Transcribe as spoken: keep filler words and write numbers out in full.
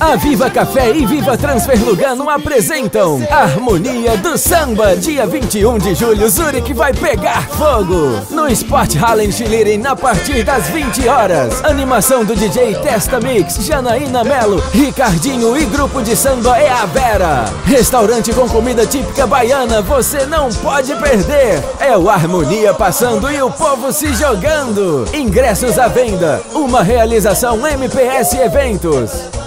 A Viva Café e Viva Transfer Lugano apresentam Harmonia do Samba, dia vinte e um de julho, Zurique vai pegar fogo! No Sport Hall em Schlieren, a partir das vinte horas. Animação do D J Testa Mix, Janaína Melo, Ricardinho e grupo de samba é a Vera. Restaurante com comida típica baiana, você não pode perder! É o Harmonia passando e o povo se jogando! Ingressos à venda, uma realização M P S Eventos.